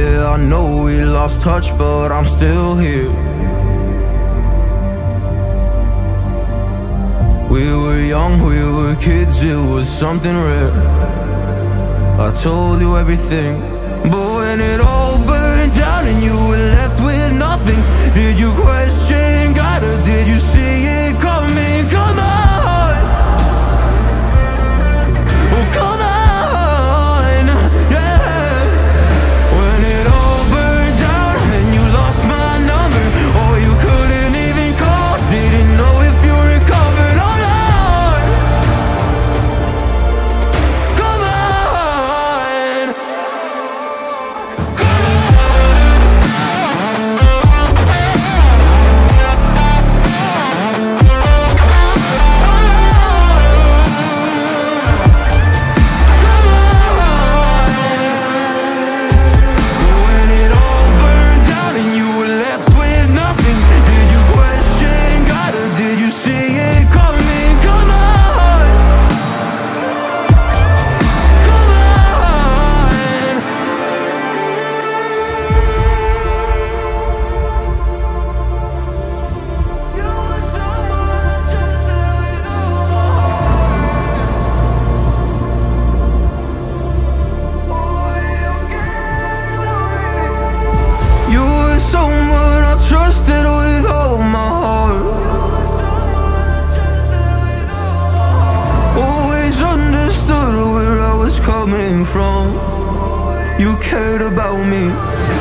Yeah, I know we lost touch, but I'm still here. We were young, we were kids, it was something rare. I told you everything, but when it all burned down and you were left with nothing, did you question God or did you see it coming? Come on! Coming from, you cared about me.